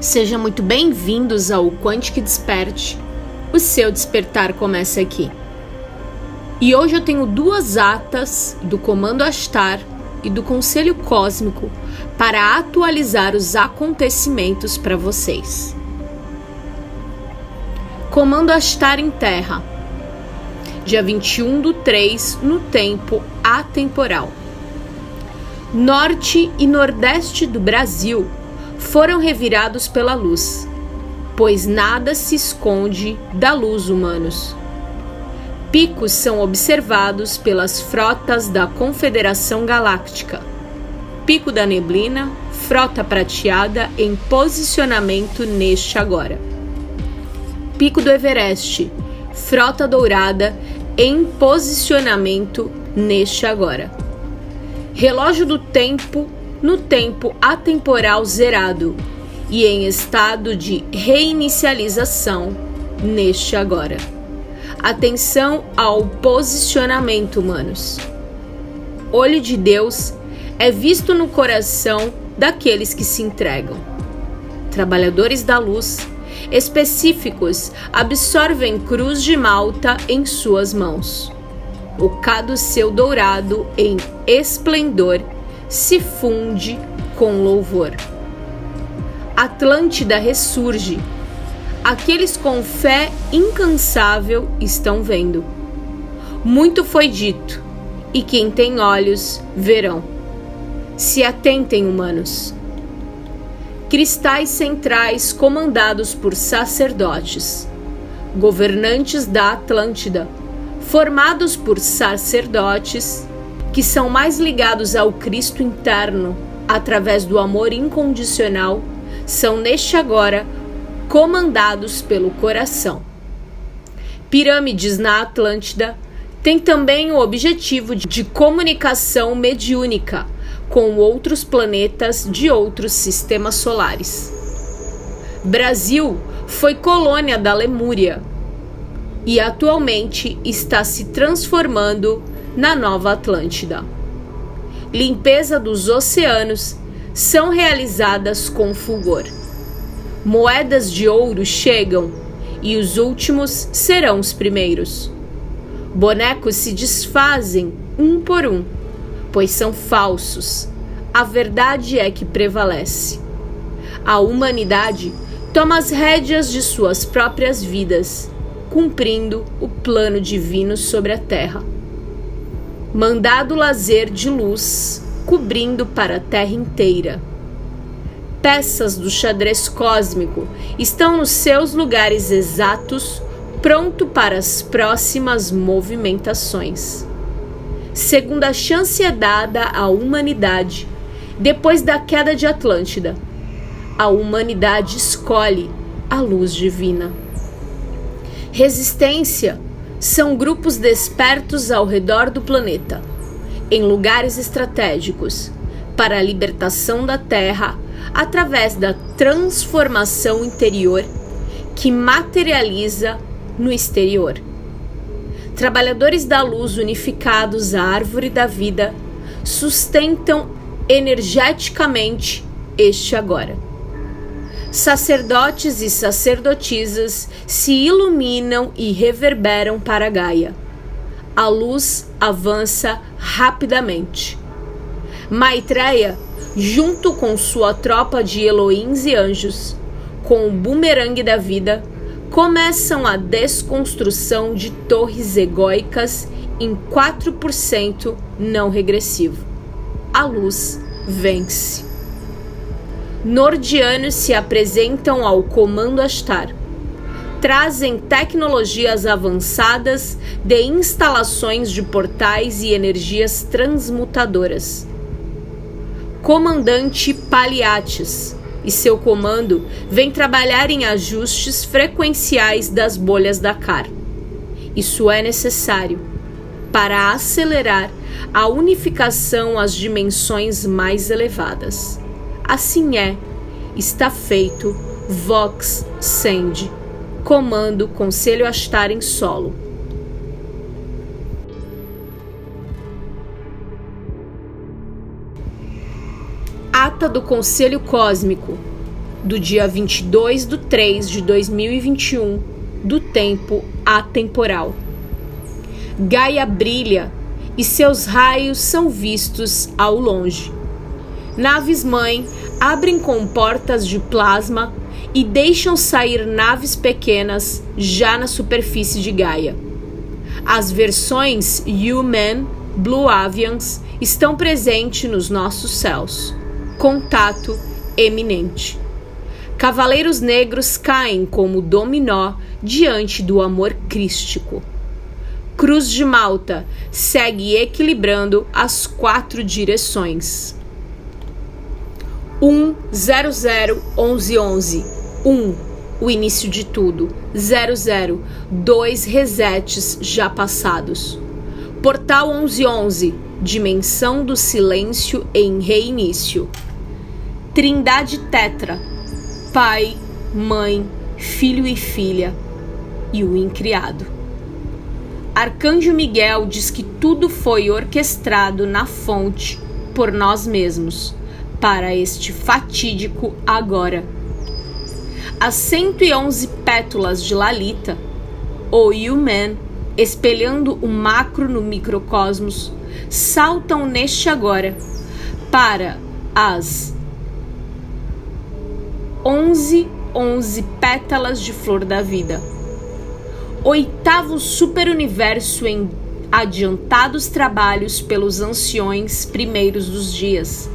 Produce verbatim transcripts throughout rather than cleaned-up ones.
Sejam muito bem-vindos ao Quantic Desperte. O seu despertar começa aqui. E hoje eu tenho duas atas do Comando Ashtar e do Conselho Cósmico para atualizar os acontecimentos para vocês. Comando Ashtar em Terra, dia vinte e um do três, no tempo atemporal. Norte e Nordeste do Brasil foram revirados pela luz, pois nada se esconde da luz humanos. Picos são observados pelas frotas da Confederação Galáctica. Pico da Neblina, Frota Prateada em posicionamento neste agora. Pico do Everest, Frota Dourada em posicionamento neste agora. Relógio do Tempo no tempo atemporal zerado e em estado de reinicialização neste agora. Atenção ao posicionamento, humanos. Olho de Deus é visto no coração daqueles que se entregam. Trabalhadores da luz específicos absorvem Cruz de Malta em suas mãos. O Caduceu Dourado em esplendor se funde com louvor. Atlântida ressurge. Aqueles com fé incansável estão vendo. Muito foi dito, e quem tem olhos, verão. Se atentem, humanos. Cristais centrais comandados por sacerdotes, governantes da Atlântida, formados por sacerdotes, que são mais ligados ao Cristo interno, através do amor incondicional, são neste agora comandados pelo coração. Pirâmides na Atlântida têm também o objetivo de comunicação mediúnica com outros planetas de outros sistemas solares. Brasil foi colônia da Lemúria e atualmente está se transformando na Nova Atlântida. Limpeza dos oceanos são realizadas com fulgor. Moedas de ouro chegam e os últimos serão os primeiros. Bonecos se desfazem um por um, pois são falsos. A verdade é que prevalece. A humanidade toma as rédeas de suas próprias vidas, cumprindo o plano divino sobre a Terra. Mandado lazer de luz, cobrindo para a Terra inteira. Peças do xadrez cósmico estão nos seus lugares exatos, pronto para as próximas movimentações. Segunda chance é dada à humanidade depois da queda de Atlântida. A humanidade escolhe a luz divina. Resistência são grupos despertos ao redor do planeta, em lugares estratégicos, para a libertação da Terra através da transformação interior que materializa no exterior. Trabalhadores da luz unificados à árvore da vida sustentam energeticamente este agora. Sacerdotes e sacerdotisas se iluminam e reverberam para Gaia. A luz avança rapidamente. Maitreia, junto com sua tropa de Elohins e anjos, com o bumerangue da vida, começam a desconstrução de torres egóicas em quatro por cento não regressivo. A luz vence. Nordianos se apresentam ao Comando Ashtar. Trazem tecnologias avançadas de instalações de portais e energias transmutadoras. Comandante Paliatis e seu comando vem trabalhar em ajustes frequenciais das bolhas Dakar. Isso é necessário para acelerar a unificação às dimensões mais elevadas. Assim é, está feito, Vox Send, Comando Conselho Ashtar em solo. Ata do Conselho Cósmico, do dia vinte e dois de três de dois mil e vinte e um, do tempo atemporal. Gaia brilha e seus raios são vistos ao longe. Naves-mãe abrem comportas de plasma e deixam sair naves pequenas já na superfície de Gaia. As versões Human Blue Avians estão presentes nos nossos céus. Contato eminente. Cavaleiros negros caem como dominó diante do amor crístico. Cruz de Malta segue equilibrando as quatro direções. um zero zero onze onze. um. O início de tudo. zero zero. Dois resets já passados. Portal onze onze. Dimensão do silêncio em reinício. Trindade Tetra. Pai, mãe, filho e filha. E o incriado. Arcanjo Miguel diz que tudo foi orquestrado na fonte por nós mesmos, para este fatídico agora. As cento e onze pétalas de Lalita, ou Yuman, espelhando o macro no microcosmos, saltam neste agora para as onze, onze pétalas de Flor da Vida. Oitavo superuniverso em adiantados trabalhos pelos anciões primeiros dos dias.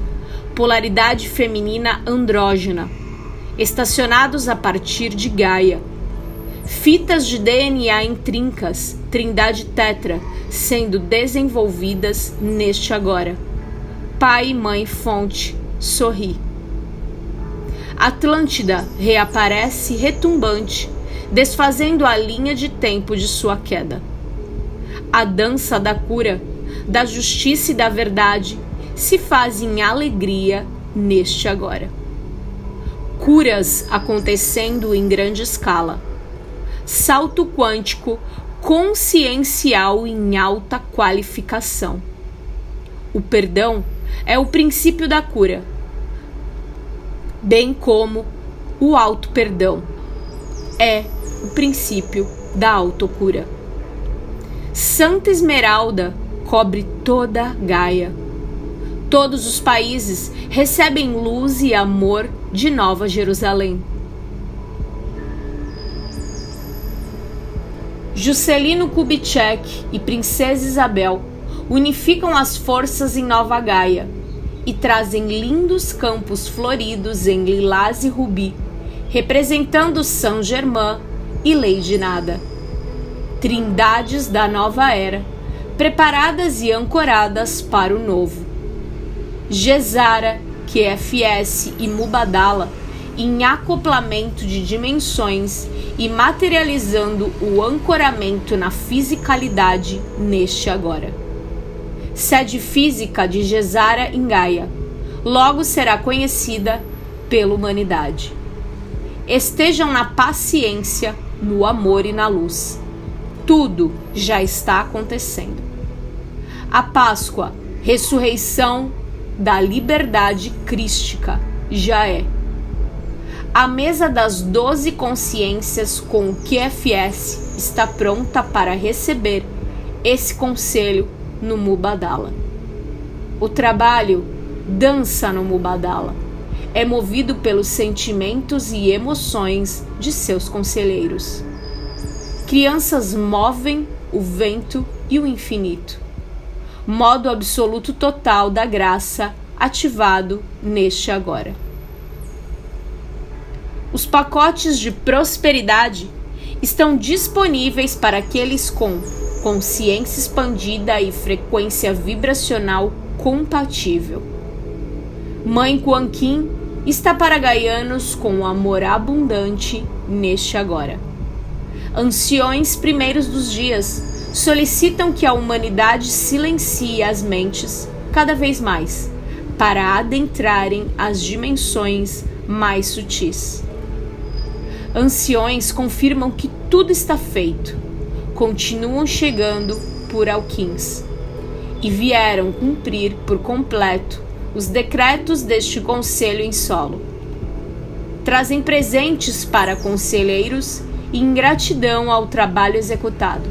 Polaridade feminina andrógena. Estacionados a partir de Gaia. Fitas de D N A intríncas, Trindade Tetra, sendo desenvolvidas neste agora. Pai, mãe, fonte, sorri. Atlântida reaparece retumbante, desfazendo a linha de tempo de sua queda. A dança da cura, da justiça e da verdade se faz em alegria neste agora. Curas acontecendo em grande escala. Salto quântico consciencial em alta qualificação. O perdão é o princípio da cura, bem como o auto-perdão é o princípio da autocura. Santa Esmeralda cobre toda a Gaia. Todos os países recebem luz e amor de Nova Jerusalém. Juscelino Kubitschek e Princesa Isabel unificam as forças em Nova Gaia e trazem lindos campos floridos em lilás e rubi, representando São Germain e Lei de Nada. Trindades da nova era, preparadas e ancoradas para o novo. Gesara, Q F S e Mubadala, em acoplamento de dimensões e materializando o ancoramento na fisicalidade neste agora. Sede física de Gesara em Gaia, logo será conhecida pela humanidade. Estejam na paciência, no amor e na luz. Tudo já está acontecendo. A Páscoa, ressurreição da liberdade crística, já é. A mesa das doze consciências com o Q F S está pronta para receber esse conselho no Mubadala. O trabalho dança no Mubadala. É movido pelos sentimentos e emoções de seus conselheiros. Crianças movem o vento e o infinito. Modo absoluto total da graça ativado neste agora. Os pacotes de prosperidade estão disponíveis para aqueles com consciência expandida e frequência vibracional compatível. Mãe Quan Kim está para gaianos com amor abundante neste agora. Anciões primeiros dos dias solicitam que a humanidade silencie as mentes cada vez mais para adentrarem as dimensões mais sutis. Anciões confirmam que tudo está feito. Continuam chegando por Alquins e vieram cumprir por completo os decretos deste Conselho em solo. trazem presentes para conselheiros e ingratidão ao trabalho executado.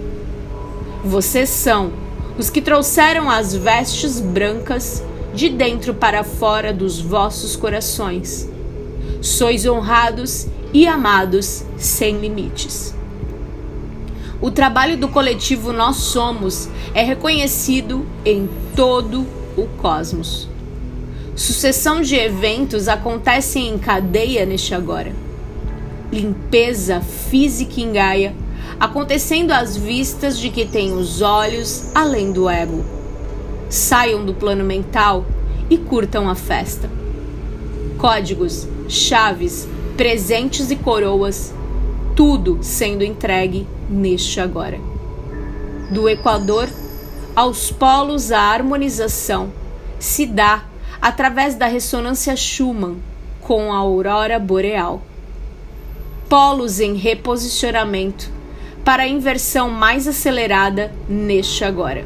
Vocês são os que trouxeram as vestes brancas de dentro para fora dos vossos corações. Sois honrados e amados sem limites. O trabalho do coletivo Nós Somos é reconhecido em todo o cosmos. Sucessão de eventos acontecem em cadeia neste agora. Limpeza física em Gaia, acontecendo às vistas de que tem os olhos além do ego. Saiam do plano mental e curtam a festa. Códigos, chaves, presentes e coroas, tudo sendo entregue neste agora. Do Equador aos polos, a harmonização se dá através da ressonância Schumann com a aurora boreal. Polos em reposicionamento para a inversão mais acelerada neste agora.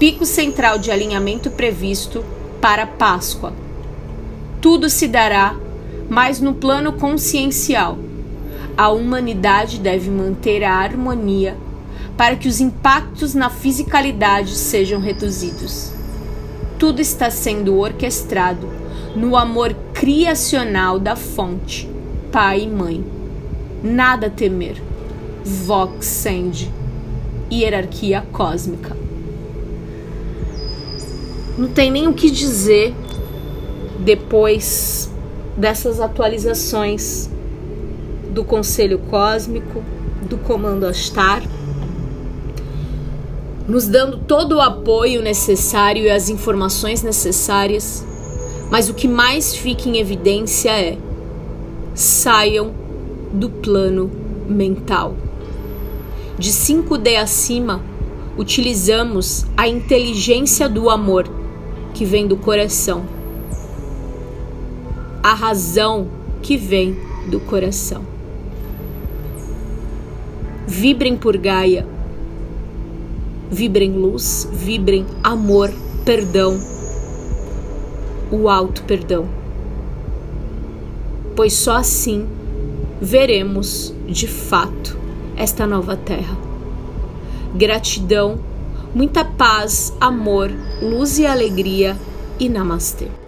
Pico central de alinhamento previsto para Páscoa. Tudo se dará, mas no plano consciencial. A humanidade deve manter a harmonia para que os impactos na fisicalidade sejam reduzidos. Tudo está sendo orquestrado no amor criacional da fonte, pai e mãe. Nada a temer. Vox Send. Hierarquia cósmica. Não tem nem o que dizer depois dessas atualizações do Conselho Cósmico, do Comando Ashtar, nos dando todo o apoio necessário e as informações necessárias, mas o que mais fica em evidência é: saiam do plano mental. De cinco D acima, utilizamos a inteligência do amor, que vem do coração, a razão, que vem do coração. Vibrem por Gaia, vibrem luz, vibrem amor, perdão, o alto perdão, pois só assim veremos de fato esta nova terra. Gratidão, muita paz, amor, luz e alegria, e namastê.